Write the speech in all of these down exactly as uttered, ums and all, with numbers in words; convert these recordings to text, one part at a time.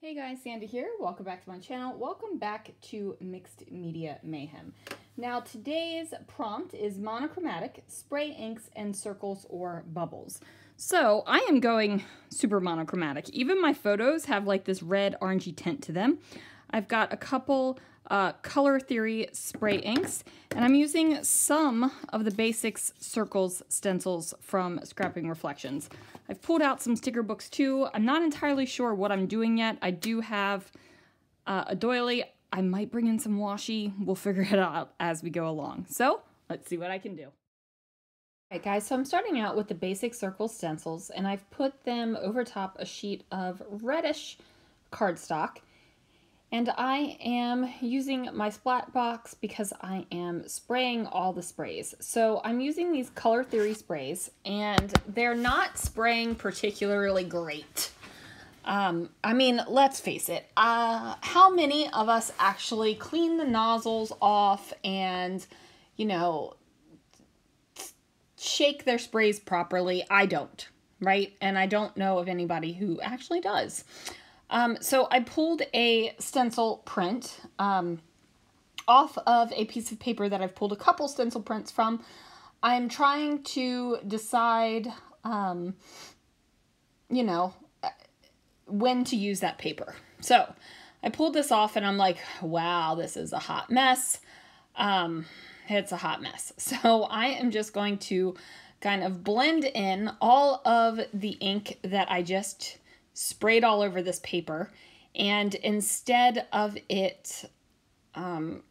Hey guys, Sandy here. Welcome back to my channel. Welcome back to Mixed Media Mayhem. Now today's prompt is monochromatic, spray inks and circles or bubbles. So I am going super monochromatic. Even my photos have like this red orangey tint to them. I've got a couple uh, Color Theory spray inks, and I'm using some of the basics circles stencils from Scrapping Reflections. I've pulled out some sticker books too. I'm not entirely sure what I'm doing yet. I do have uh, a doily. I might bring in some washi. We'll figure it out as we go along. So let's see what I can do. All right, guys, so I'm starting out with the basic circle stencils, and I've put them over top a sheet of reddish cardstock. And I am using my splat box because I am spraying all the sprays. So I'm using these Color Theory sprays, and they're not spraying particularly great. Um, I mean, let's face it, uh, how many of us actually clean the nozzles off and, you know, shake their sprays properly? I don't, right? And I don't know of anybody who actually does. Um, so I pulled a stencil print um, off of a piece of paper that I've pulled a couple stencil prints from. I'm trying to decide, um, you know, when to use that paper. So I pulled this off and I'm like, wow, this is a hot mess. Um, it's a hot mess. So I am just going to kind of blend in all of the ink that I just sprayed all over this paper, and instead of it um,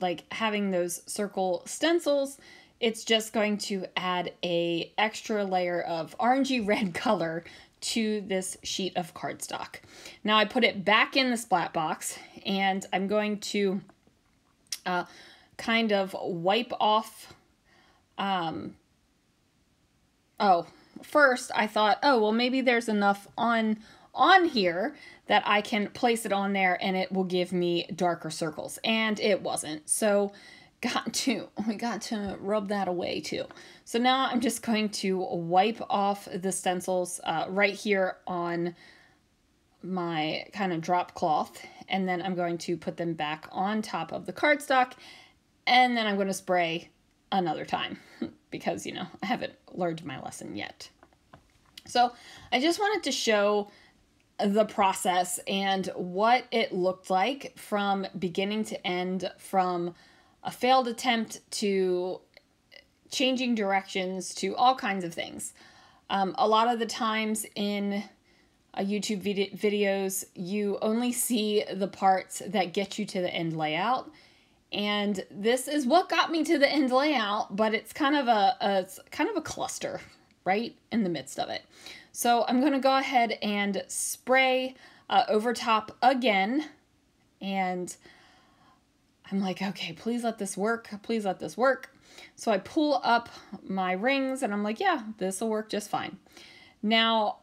like having those circle stencils, it's just going to add a extra layer of orangey red color to this sheet of cardstock. Now I put it back in the splat box, and I'm going to uh, kind of wipe off um, oh first, I thought, oh, well, maybe there's enough on on here that I can place it on there and it will give me darker circles. And it wasn't. So got to, we got to rub that away too. So now I'm just going to wipe off the stencils uh, right here on my kind of drop cloth. And then I'm going to put them back on top of the cardstock. And then I'm going to spray another time because, you know, I haven't learned my lesson yet. So I just wanted to show the process and what it looked like from beginning to end, from a failed attempt to changing directions to all kinds of things. Um, a lot of the times in uh, YouTube video videos, you only see the parts that get you to the end layout. And this is what got me to the end layout, but it's kind of a, a it's kind of a cluster right in the midst of it. So I'm going to go ahead and spray uh, over top again. And I'm like, okay, please let this work. Please let this work. So I pull up my rings and I'm like, yeah, this will work just fine. Now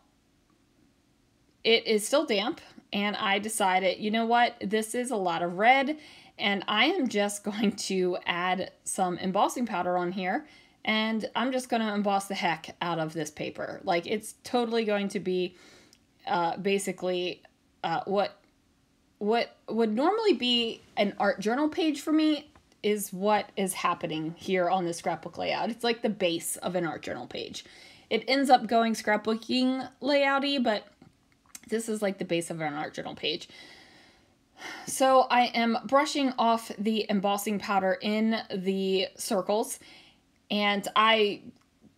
it is still damp, and I decided, you know what, this is a lot of red, and I am just going to add some embossing powder on here, and I'm just going to emboss the heck out of this paper. Like, it's totally going to be uh, basically uh, what what would normally be an art journal page for me is what is happening here on this scrapbook layout. It's like the base of an art journal page. It ends up going scrapbooking layouty, but this is like the base of an art journal page. So I am brushing off the embossing powder in the circles, and I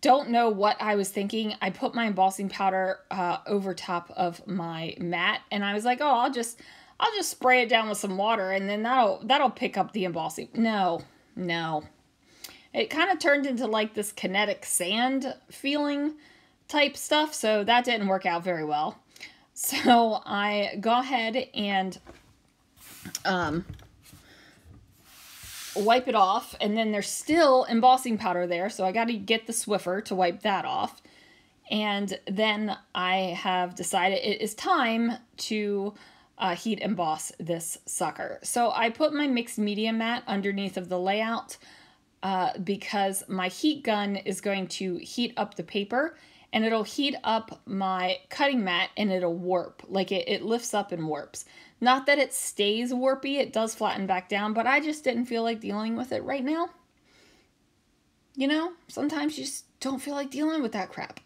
don't know what I was thinking. I put my embossing powder uh, over top of my mat, and I was like, oh, I'll just, I'll just spray it down with some water, and then that'll, that'll pick up the embossing. No, no. It kind of turned into like this kinetic sand feeling type stuff, so that didn't work out very well. So I go ahead and um, wipe it off, and then there's still embossing powder there, so I got to get the Swiffer to wipe that off. And then I have decided it is time to uh, heat emboss this sucker. So I put my mixed media mat underneath of the layout uh, because my heat gun is going to heat up the paper and it'll heat up my cutting mat and it'll warp. Like it, it lifts up and warps. Not that it stays warpy, it does flatten back down, but I just didn't feel like dealing with it right now. You know, sometimes you just don't feel like dealing with that crap.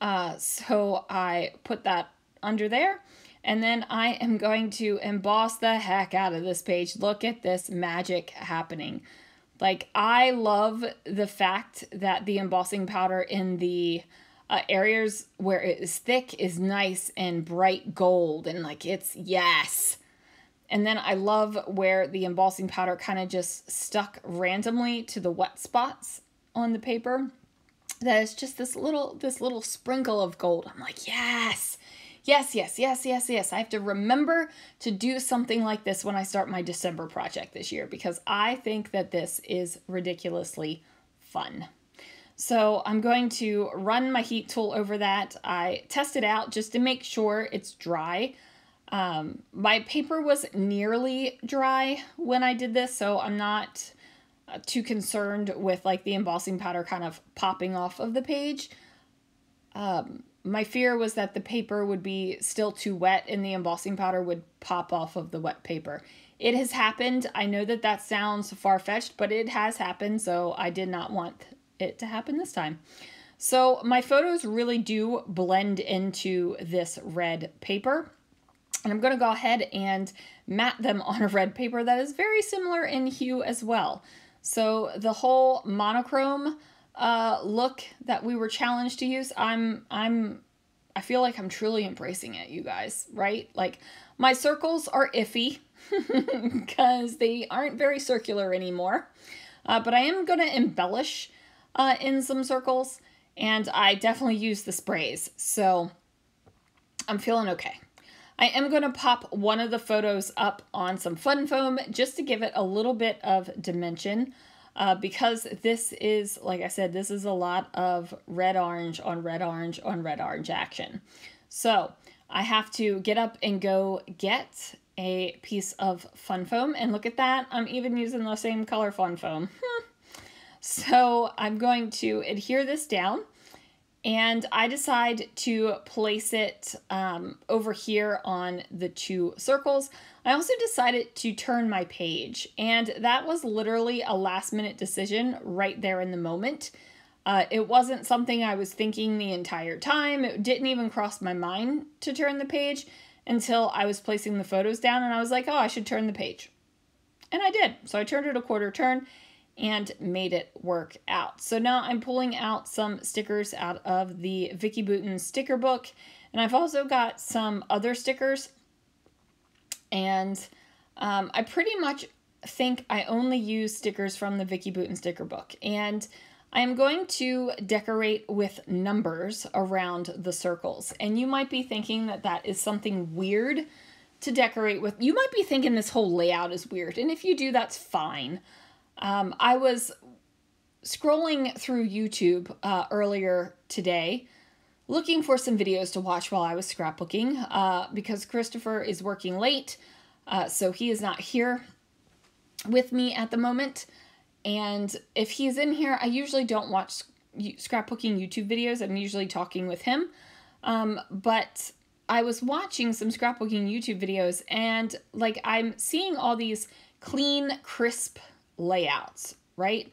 Uh, so I put that under there, and then I am going to emboss the heck out of this page. Look at this magic happening. Like, I love the fact that the embossing powder in the uh, areas where it is thick is nice and bright gold, and like, it's yes. And then I love where the embossing powder kind of just stuck randomly to the wet spots on the paper. That it's just this little, this little sprinkle of gold. I'm like, yes, yes, yes, yes, yes, yes. I have to remember to do something like this when I start my December project this year, because I think that this is ridiculously fun. So I'm going to run my heat tool over that. I test it out just to make sure it's dry. Um, my paper was nearly dry when I did this, so I'm not too concerned with like the embossing powder kind of popping off of the page. Um, my fear was that the paper would be still too wet and the embossing powder would pop off of the wet paper. It has happened. I know that that sounds far-fetched, but it has happened, so I did not want it to happen this time. So my photos really do blend into this red paper. And I'm going to go ahead and matte them on a red paper that is very similar in hue as well. So the whole monochrome uh, look that we were challenged to use, I'm, I'm, I feel like I'm truly embracing it, you guys, right? Like, my circles are iffy because they aren't very circular anymore, uh, but I am going to embellish uh, in some circles, and I definitely use the sprays, so I'm feeling okay. I am going to pop one of the photos up on some fun foam just to give it a little bit of dimension, uh, because this is, like I said, this is a lot of red orange on red orange on red orange action. So I have to get up and go get a piece of fun foam, and look at that, I'm even using the same color fun foam. So I'm going to adhere this down. And I decide to place it um, over here on the two circles. I also decided to turn my page, and that was literally a last minute decision right there in the moment. Uh, it wasn't something I was thinking the entire time. It didn't even cross my mind to turn the page until I was placing the photos down, and I was like, oh, I should turn the page. And I did. So I turned it a quarter turn and made it work out. So now I'm pulling out some stickers out of the Vicky Booten sticker book, and I've also got some other stickers, and um, I pretty much think I only use stickers from the Vicky Booten sticker book, and I'm going to decorate with numbers around the circles. And you might be thinking that that is something weird to decorate with. You might be thinking this whole layout is weird, and if you do, that's fine. Um, I was scrolling through YouTube uh, earlier today looking for some videos to watch while I was scrapbooking uh, because Christopher is working late, uh, so he is not here with me at the moment. And if he's in here, I usually don't watch scrapbooking YouTube videos. I'm usually talking with him, um, but I was watching some scrapbooking YouTube videos, and like, I'm seeing all these clean, crisp layouts, right?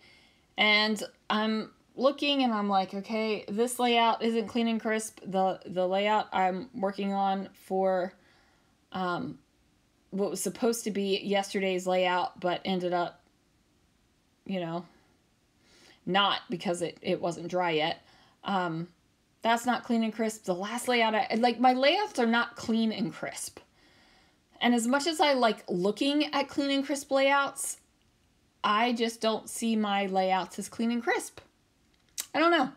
And I'm looking and I'm like, okay, this layout isn't clean and crisp. The the layout I'm working on for um, what was supposed to be yesterday's layout, but ended up, you know, not, because it, it wasn't dry yet. Um, that's not clean and crisp. The last layout, I, like, my layouts are not clean and crisp. And as much as I like looking at clean and crisp layouts, I just don't see my layouts as clean and crisp. I don't know.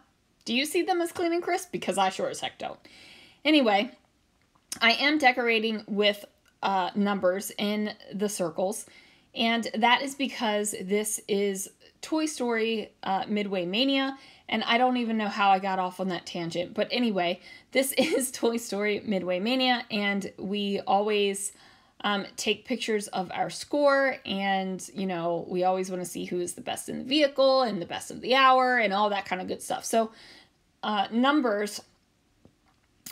Do you see them as clean and crisp? Because I sure as heck don't. Anyway, I am decorating with uh, numbers in the circles, and that is because this is Toy Story uh, Midway Mania, and I don't even know how I got off on that tangent. But anyway, this is Toy Story Midway Mania, and we always Um, take pictures of our score, and, you know, we always want to see who is the best in the vehicle and the best of the hour and all that kind of good stuff. So uh, numbers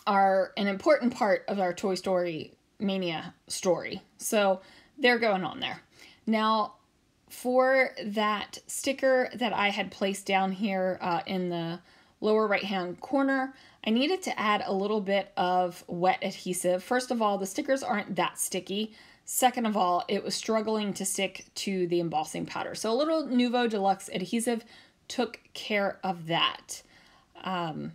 are an important part of our Toy Story Mania story. So they're going on there. Now, for that sticker that I had placed down here uh, in the lower right-hand corner, I needed to add a little bit of wet adhesive. First of all, the stickers aren't that sticky. Second of all, it was struggling to stick to the embossing powder. So a little Nuvo Deluxe adhesive took care of that. Um,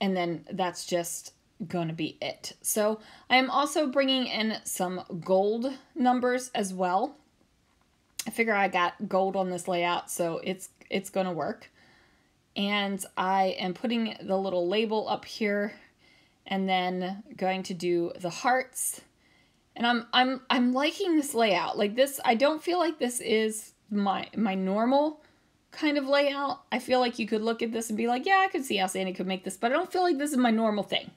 and then that's just gonna be it. So I am also bringing in some gold numbers as well. I figure I got gold on this layout, so it's it's gonna work. And I am putting the little label up here and then going to do the hearts. And I'm I'm I'm liking this layout. Like this, I don't feel like this is my my normal kind of layout. I feel like you could look at this and be like, yeah, I could see how Sandy could make this, but I don't feel like this is my normal thing.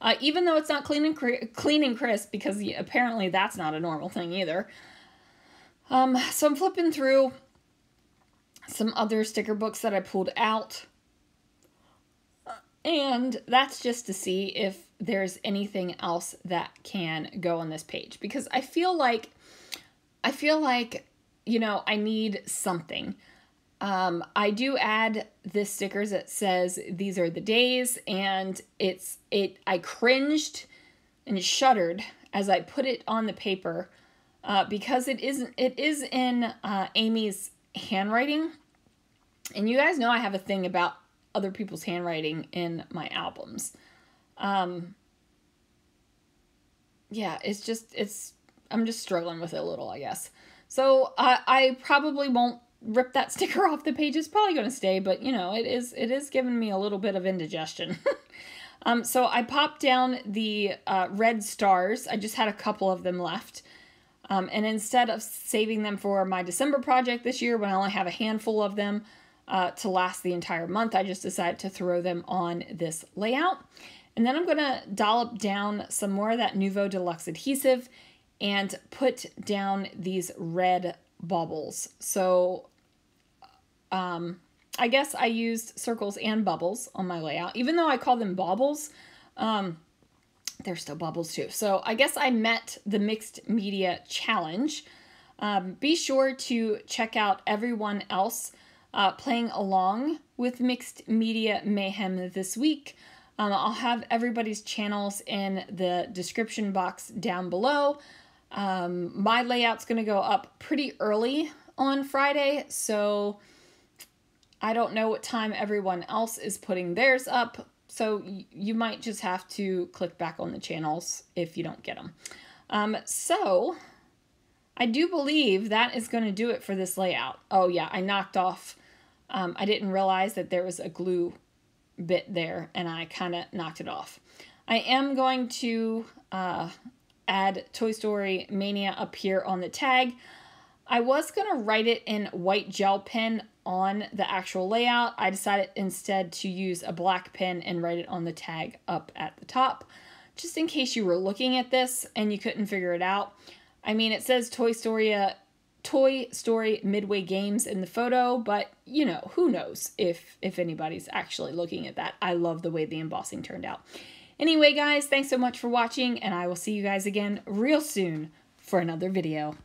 Uh, even though it's not clean and cr clean and crisp, because apparently that's not a normal thing either. Um, so I'm flipping through some other sticker books that I pulled out. And that's just to see if there's anything else that can go on this page. Because I feel like, I feel like, you know, I need something. Um, I do add this stickers that says, these are the days. And it's, it, I cringed and shuddered as I put it on the paper. Uh, because it isn't, it is in uh, Amy's handwriting, and you guys know I have a thing about other people's handwriting in my albums. Um, yeah, it's just it's I'm just struggling with it a little, I guess. So I, I probably won't rip that sticker off the page. It's probably going to stay, but you know it is it is giving me a little bit of indigestion. um, so I popped down the uh, red stars. I just had a couple of them left. Um, and instead of saving them for my December project this year, when I only have a handful of them uh, to last the entire month, I just decided to throw them on this layout. And then I'm going to dollop down some more of that Nuvo Deluxe adhesive and put down these red bubbles. So um, I guess I used circles and bubbles on my layout, even though I call them baubles. Um, They're still bubbles too. So I guess I met the Mixed Media Challenge. Um, be sure to check out everyone else uh, playing along with Mixed Media Mayhem this week. Um, I'll have everybody's channels in the description box down below. Um, my layout's going to go up pretty early on Friday, so I don't know what time everyone else is putting theirs up. So you might just have to click back on the channels if you don't get them. Um, so I do believe that is going to do it for this layout. Oh yeah, I knocked off. Um, I didn't realize that there was a glue bit there and I kind of knocked it off. I am going to uh, add Toy Story Mania up here on the tag. I was going to write it in white gel pen on the actual layout. I decided instead to use a black pen and write it on the tag up at the top, just in case you were looking at this and you couldn't figure it out. I mean, it says Toy Story, uh, Toy Story Midway Games in the photo, but you know, who knows if, if anybody's actually looking at that. I love the way the embossing turned out. Anyway, guys, thanks so much for watching, and I will see you guys again real soon for another video.